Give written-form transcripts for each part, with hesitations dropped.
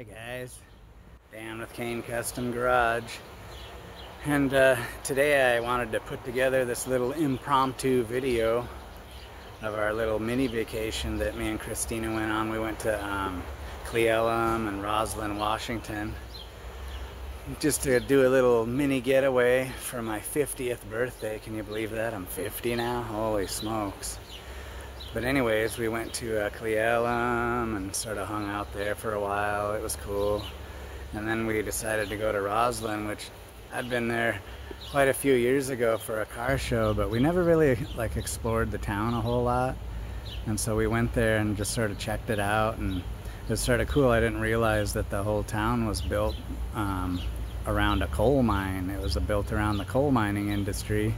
Hey guys, Dan with Kane Custom Garage, and today I wanted to put together this little impromptu video of our little mini vacation that me and Christina went on. We went to Cle Elum and Roslyn, Washington, just to do a little mini getaway for my 50th birthday. Can you believe that? I'm 50 now? Holy smokes. But anyways, we went to Cle Elum and sort of hung out there for a while. It was cool. And then we decided to go to Roslyn, which I'd been there quite a few years ago for a car show, but we never really like explored the town a whole lot. And so we went there and just sort of checked it out, and it was sort of cool. I didn't realize that the whole town was built around a coal mine. It was built around the coal mining industry.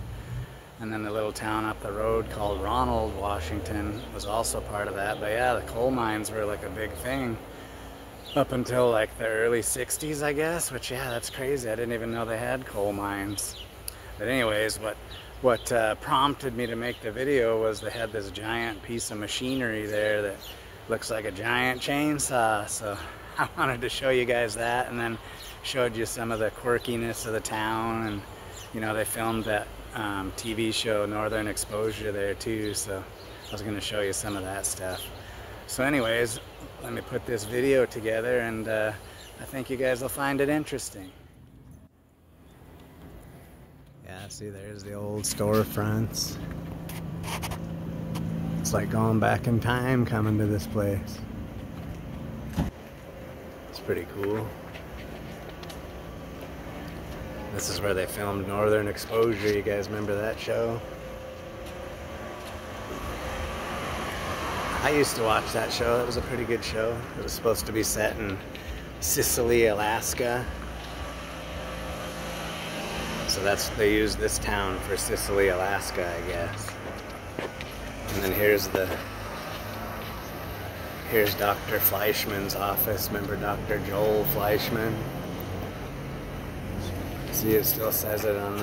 And then the little town up the road called Ronald, Washington, was also part of that. But yeah, the coal mines were like a big thing up until like the early 60s, I guess, which, yeah, that's crazy. I didn't even know they had coal mines. But anyways, what prompted me to make the video was they had this giant piece of machinery there that looks like a giant chainsaw. So I wanted to show you guys that, and then showed you some of the quirkiness of the town. And, you know, they filmed that TV show Northern Exposure there too, so I was going to show you some of that stuff. So anyways, let me put this video together, and I think you guys will find it interesting. Yeah, see, there's the old storefronts. It's like going back in time coming to this place. It's pretty cool. This is where they filmed Northern Exposure. You guys remember that show? I used to watch that show. It was a pretty good show. It was supposed to be set in Sicily, Alaska. So that's, they used this town for Sicily, Alaska, I guess. And then here's Dr. Fleischmann's office. Remember Dr. Joel Fleischmann? See, it still says it on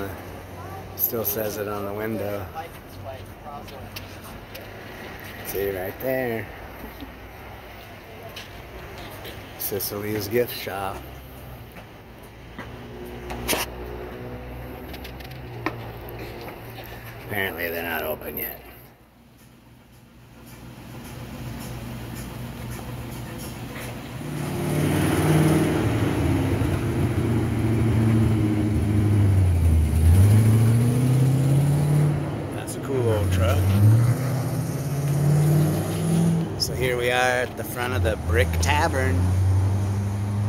the window. See, right there. Sicily's gift shop. Apparently they're not open yet. So here we are at the front of the Brick Tavern,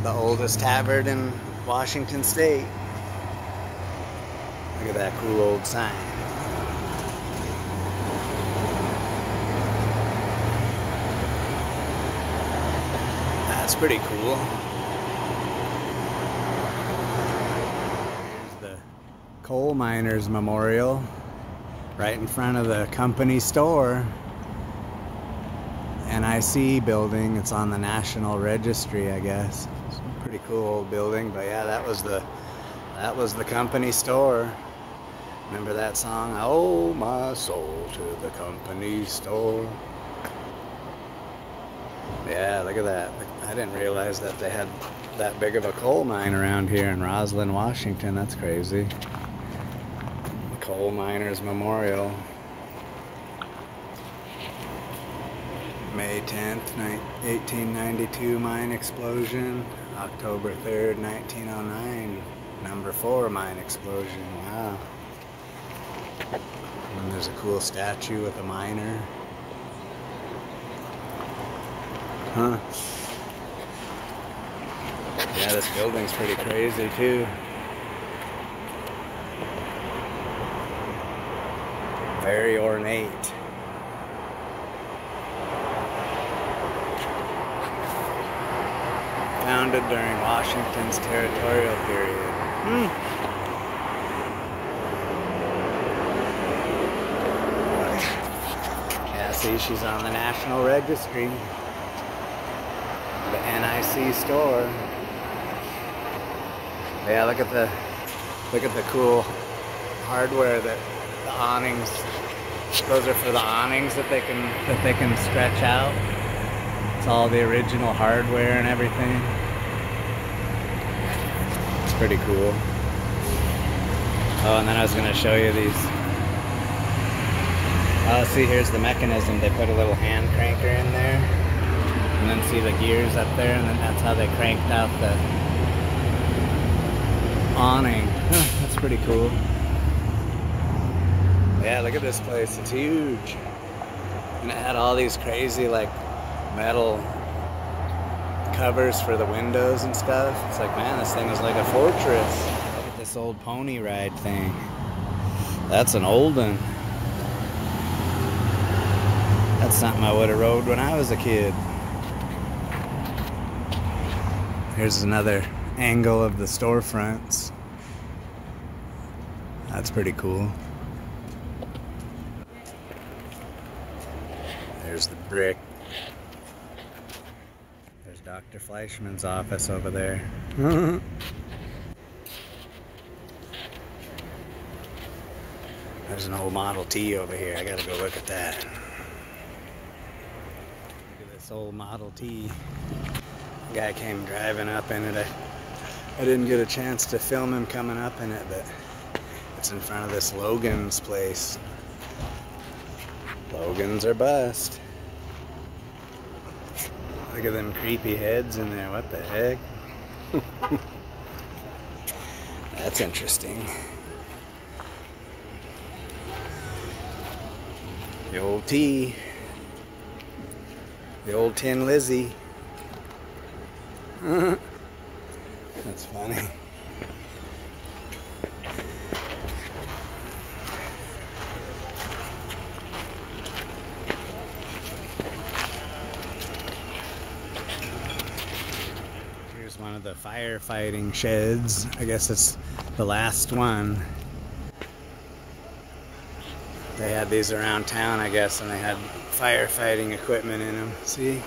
the oldest tavern in Washington State. Look at that cool old sign. That's pretty cool. Here's the Coal Miners Memorial, right in front of the company store. NIC building, it's on the National Registry, I guess. It's a pretty cool old building, but yeah, that was the company store. Remember that song? I owe my soul to the company store. Yeah, look at that. I didn't realize that they had that big of a coal mine around here in Roslyn, Washington. That's crazy. Coal Miners Memorial. May 10th, 1892 mine explosion. October 3rd, 1909, number 4 mine explosion. Wow. And there's a cool statue with a miner. Huh. Yeah, this building's pretty crazy too. Very ornate. Founded during Washington's territorial period. Yeah, see, she's on the National Registry. The NIC store. Yeah, look at the cool hardware that the awnings. Those are for the awnings that they can stretch out. It's all the original hardware and everything. pretty cool. Oh, and then I was going to show you these. See, here's the mechanism. They put a little hand cranker in there, and then see the gears up there, and then that's how they cranked out the awning. Huh, that's pretty cool. Yeah, look at this place. It's huge. And it had all these crazy, like, metal covers for the windows and stuff. It's like, man, this thing is like a fortress. Look at this old pony ride thing. That's an old one. That's something I would have rode when I was a kid. Here's another angle of the storefronts. That's pretty cool. There's the brick. There's Dr. Fleischmann's office over there. There's an old Model T over here. I gotta go look at that. Look at this old Model T. The guy came driving up in it. I didn't get a chance to film him coming up in it, but it's in front of this Logan's place. Logans are bust. Look at them creepy heads in there. What the heck? That's interesting. The old T. The old Tin Lizzie. That's funny. One of the firefighting sheds. I guess it's the last one. They had these around town, I guess, and they had firefighting equipment in them. See?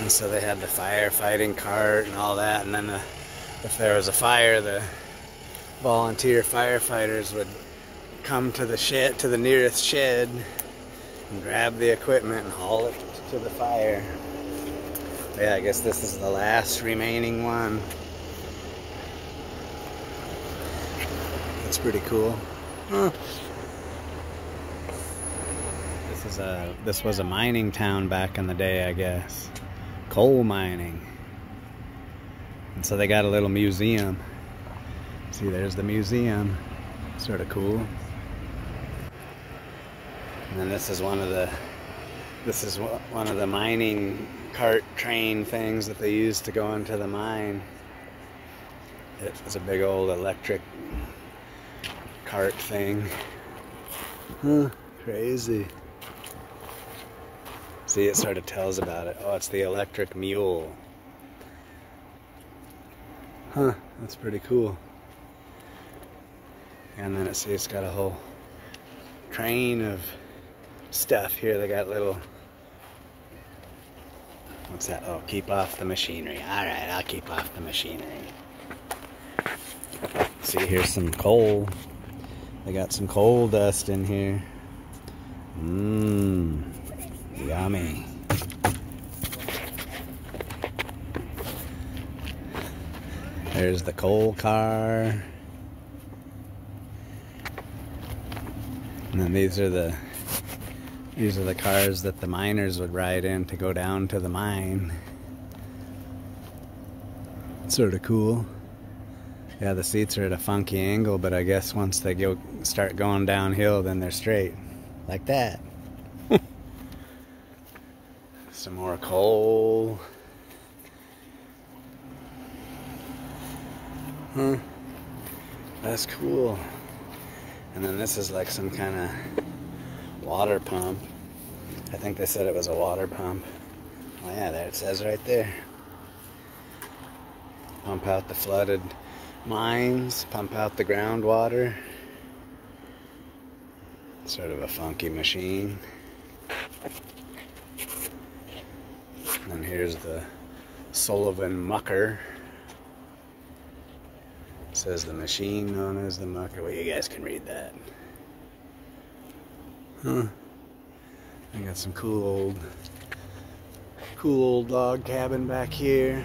And so they had the firefighting cart and all that, and then if there was a fire, the volunteer firefighters would come to the shed, to the nearest shed, and grab the equipment and haul it to the fire. Yeah, I guess this is the last remaining one. That's pretty cool. Huh. This was a mining town back in the day, I guess. Coal mining. And so they got a little museum. See, there's the museum. Sort of cool. And then this is one of the mining cart train things that they used to go into the mine. It was a big old electric cart thing. Huh, crazy. See, it sort of tells about it. Oh, it's the electric mule. Huh, that's pretty cool. And then it's got a whole train of stuff here. They got little... What's that? Oh, keep off the machinery. Alright, I'll keep off the machinery. See, here's some coal. They got some coal dust in here. Mmm. Yummy. There's the coal car. And then these are the cars that the miners would ride in to go down to the mine. Sort of cool. Yeah, the seats are at a funky angle, but I guess once they start going downhill, then they're straight. Like that. Some more coal. Huh. That's cool. And then this is like some kind of water pump. I think they said it was a water pump. Oh yeah, there it says right there. Pump out the flooded mines, pump out the groundwater. Sort of a funky machine. And here's the Sullivan Mucker. It says the machine known as the Mucker. Well, you guys can read that. Huh. I got some cool old log cabin back here.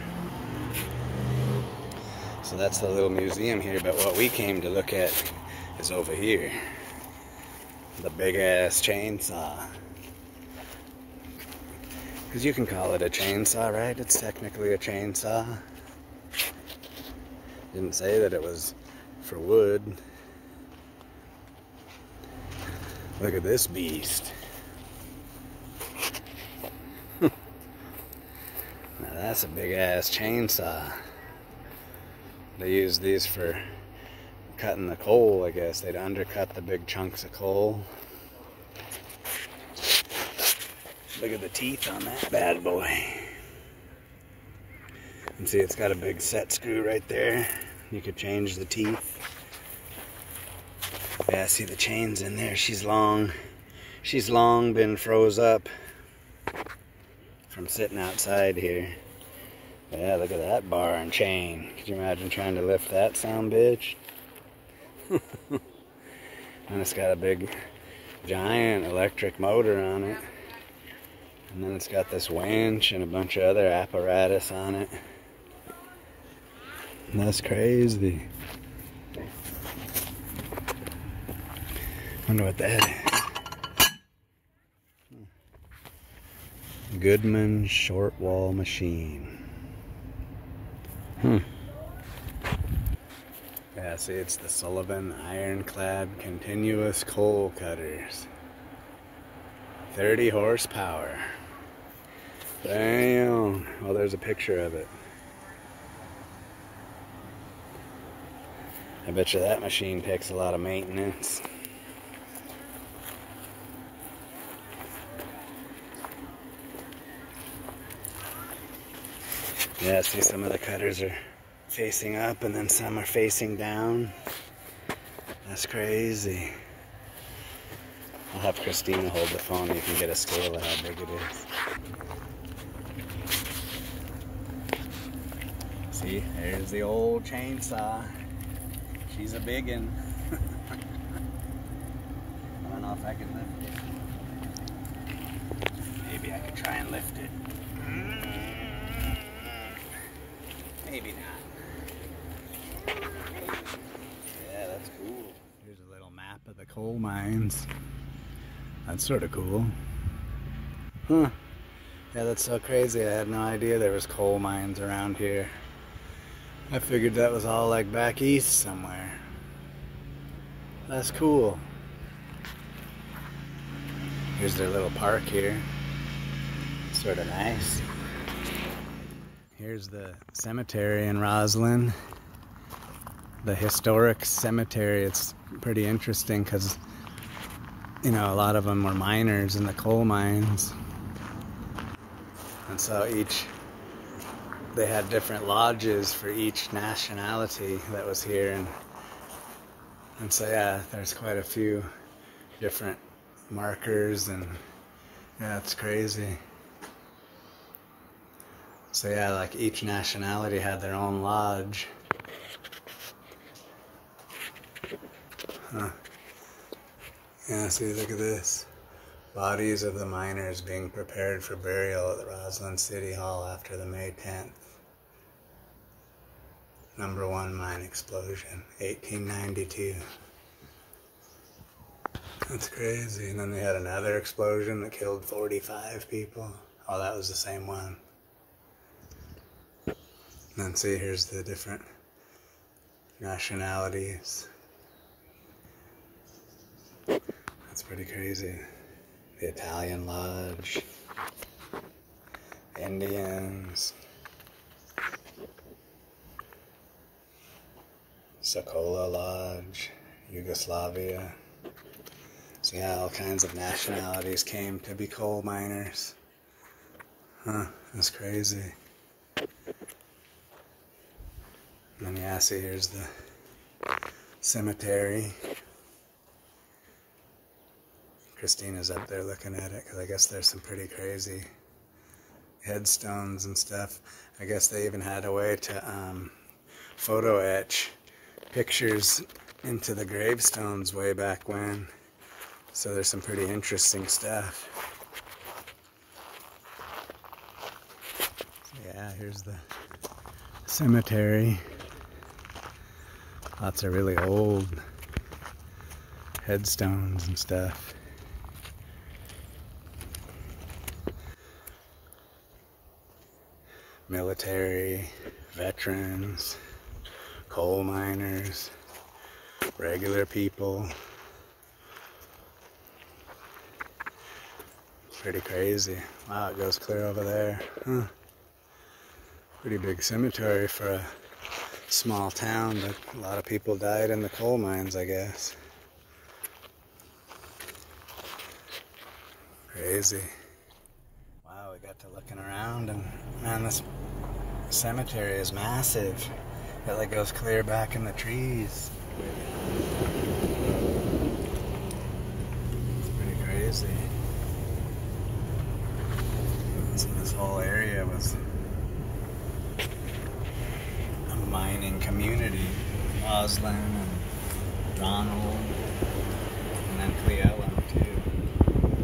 So that's the little museum here, but what we came to look at is over here. The big ass chainsaw. Because you can call it a chainsaw, right? It's technically a chainsaw. Didn't say that it was for wood. Look at this beast. Now that's a big ass chainsaw. They use these for cutting the coal, I guess. They'd undercut the big chunks of coal. Look at the teeth on that bad boy. And see, it's got a big set screw right there. You could change the teeth. Yeah, see the chain's in there. She's long been froze up from sitting outside here. Yeah, look at that bar and chain. Could you imagine trying to lift that son of a bitch? And it's got a big, giant electric motor on it. And then it's got this winch and a bunch of other apparatus on it. And that's crazy. Wonder what that is. Goodman short wall machine. Yeah, see, it's the Sullivan Ironclad Continuous Coal Cutters. 30 horsepower. Damn. Oh, there's a picture of it. I bet you that machine takes a lot of maintenance. Yeah, see, some of the cutters are facing up and then some are facing down. That's crazy. I'll have Christina hold the phone. You can get a scale of how big it is. See, there's the old chainsaw. She's a biggin. I don't know if I can lift it. Maybe I could try and lift it. Maybe not. Yeah, that's cool. Here's a little map of the coal mines. That's sort of cool. Huh. Yeah, that's so crazy. I had no idea there was coal mines around here. I figured that was all like back east somewhere. That's cool. Here's their little park here. Sort of nice. Here's the cemetery in Roslyn, the historic cemetery. It's pretty interesting because, you know, a lot of them were miners in the coal mines. And so they had different lodges for each nationality that was here. And so, yeah, there's quite a few different markers, and yeah, it's crazy. So yeah, like each nationality had their own lodge. Huh. Yeah, see, look at this. Bodies of the miners being prepared for burial at the Roslyn City Hall after the May 10th. Number 1 mine explosion, 1892. That's crazy. And then they had another explosion that killed 45 people. Oh, that was the same one. And see, here's the different nationalities. That's pretty crazy. The Italian lodge, Indians, Sokola Lodge, Yugoslavia. So yeah, all kinds of nationalities came to be coal miners. Huh, that's crazy. And yeah, see, here's the cemetery. Christina's up there looking at it, because I guess there's some pretty crazy headstones and stuff. I guess they even had a way to photo etch pictures into the gravestones way back when. So there's some pretty interesting stuff. So yeah, here's the cemetery. Lots of really old headstones and stuff. Military, veterans, coal miners, regular people. Pretty crazy. Wow, it goes clear over there. Huh. Pretty big cemetery for a small town, but a lot of people died in the coal mines, I guess. Crazy. Wow, we got to looking around and man, this cemetery is massive. It like goes clear back in the trees. It's pretty crazy. So this whole area was a mining community. Roslyn and Ronald, and then Cle Elum too.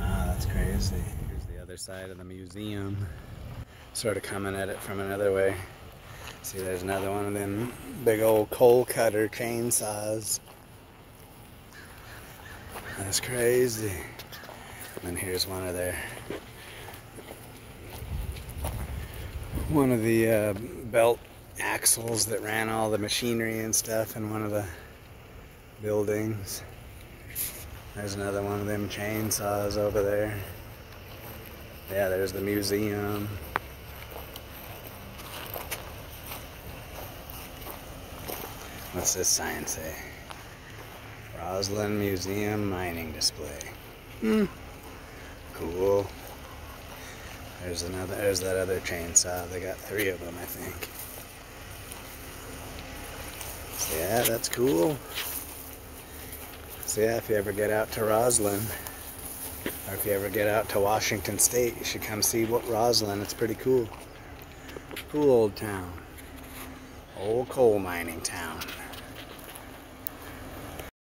Ah, that's crazy. Here's the other side of the museum. Sort of coming at it from another way. See, there's another one of them big old coal cutter chainsaws. That's crazy. And here's one of their... one of the belt axles that ran all the machinery and stuff in one of the buildings. There's another one of them chainsaws over there. Yeah, there's the museum. What's this sign say? Roslyn Museum Mining Display. Hmm. Cool. There's another. There's that other chainsaw. They got three of them, I think. So yeah, that's cool. So yeah, if you ever get out to Roslyn, or if you ever get out to Washington State, you should come see what Roslyn. It's pretty cool. Cool old town. Old coal mining town.